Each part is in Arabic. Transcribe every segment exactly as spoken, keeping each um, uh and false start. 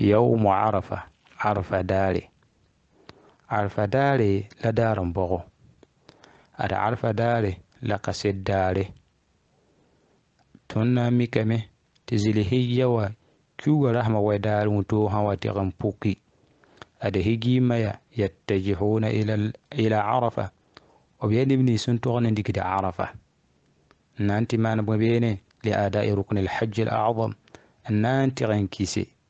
يوم عرفة عرفة داري عرفة داري لدار بغو أدى عرفة داري لقصد داري تنا ميكمه تزيله يوا كيو رحمة ودار متوها وتغم بوكي أدى هجي ما يتجهون إلى إلى عرفة وبيد ابني سنتغن ديك عرفة نانتي ما نبغي لأداء ركن الحج الأعظم نانتي غنكيسي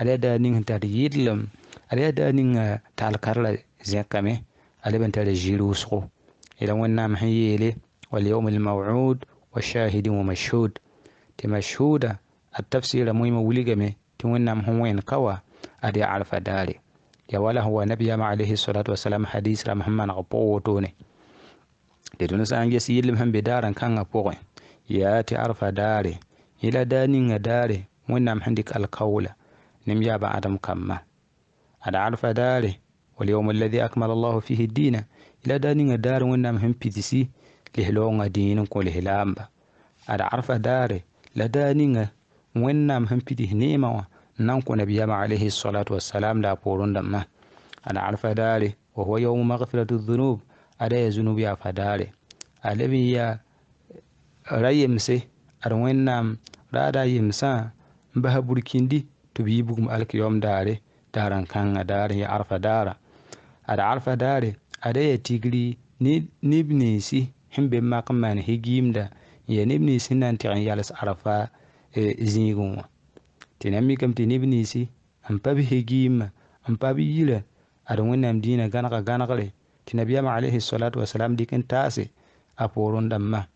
ألا دانين هنتار يدلم ألا دانين تالكارلا زكامي ألا بنتار جيروسخو إلا ونا محييلي واليوم الموعود والشاهد ومشهود تمشهود التفسير مهم وليجمي تونا مهوين كوا أدي عرف داري يا ولا هو نبي عليه الصلاة والسلام حديث رحمن غبوتوني تدون سانجس يدلم هم بدارن كان غبوين يا تعرف داري إلا دانين داري وإنما عندك القول نميا بعدم كما أنا عرف داري واليوم الذي أكمل الله فيه الدين إلى دانين داري وإنما هم بيدسي لهلون دين كل هلام أنا عرف داري لا دانين وإنما هم بيده نيمة نانكو نبيام عليه الصلاة والسلام لا بورون دمه أنا عرف داري وهو يوم مغفرة الذنوب أداي ذنوب عرف داري ألبي يا ريمسي أروينام رادا يمسا بها بركيندي تبي بكم الكيوم داري داران كان داري عرف دارا أدا عرف داري أدا يتجلي نبنيسي هم بما كمان هجيم دا ينبنيسي نانتين يالس عرفا زيجوم تنامي كم تنبنيسي أم بابي هجيم أم بابي يلا أروينام دينا غنغا غنغلي تنبيام عليه الصلاة والسلام ديكن تاسي أبورون دمه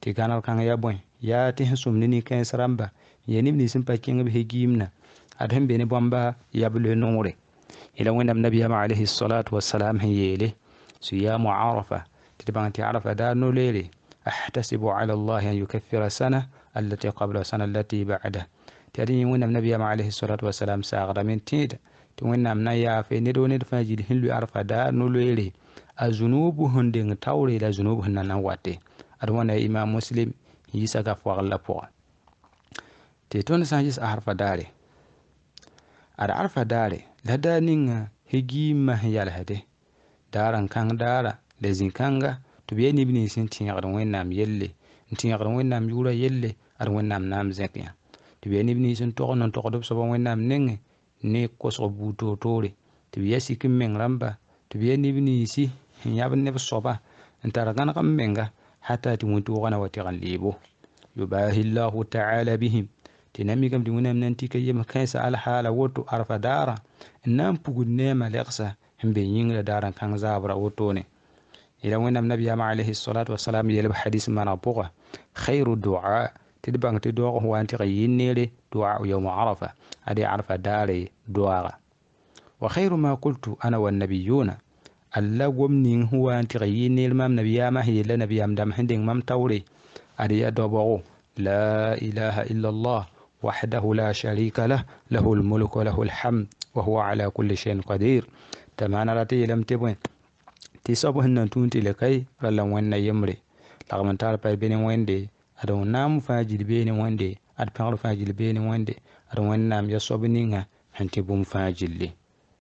تغنغ كان يابوين يا تهسوم نني كان سرامبا يا نبني سمبا كينغ بهجيمنا أدهم بني بومبا يابلو نوري إلى وين النبي عليه الصلاة والسلام هيلي صيام عرفة تتبان تعرف دار نوليلي أحتسب على الله أن يكفر السنة التي قبل السنة التي بعدها تري وين النبي عليه الصلاة والسلام ساغر من تيد توين من يا في ندو ندفاجل هلو عرف دار نوليلي الذنوب هندين توري لا ذنوب هن نواتي أدوان إمام مسلم يسا غفوغ لبوغ تيتون سانجيس أحرف داري أدى عرف داري لدى نين هجيمة يالهدي داران كان دارا لزين كانغا تبين ابني سنتين غدوين نام يلي انتين غدوين نام يورا يلي أدوين نام نام زكيا تبين ابني سنتوغن انتوغدوب سبوين نام نين نيكوس غبوتو توري تبين سيكم من رمبا تبين ابني سي يابن نفسوبا انتارغان غمبنغا حتى تموتوغن واتغن ليبو يباهي الله تعالى بهم تنامي كم دونا من أنتي كيما كيس على حالة وتو عرف دارا النام بقول نام لقصة هم بينين لدارا كان زابرا وتوني إلى وين النبي عليه الصلاة والسلام يلب حديث من أبوه خير الدعاء تدبان تدعوه هو أنت غييني لي دعاء يوم عرفة أدي عرف داري دعاء وخير ما قلت أنا والنبيون الله ومنين هو أنت غييني المام نبيا ما هي لنبيا مدام هندين مام توري أدي أدبغو لا إله إلا الله وحده لا شريك له له الملك وله الحمد وهو على كل شيء قدير تمانا راتي لم تبوين تيسابو هنن تونتي لكي رلا وين يمري لغم انتار باي بيني ويندي أدو نام فاجل بيني ويندي أدو فاجل بيني ويندي أدو وين نام يصاب نينا هنتي بوم فاجل لي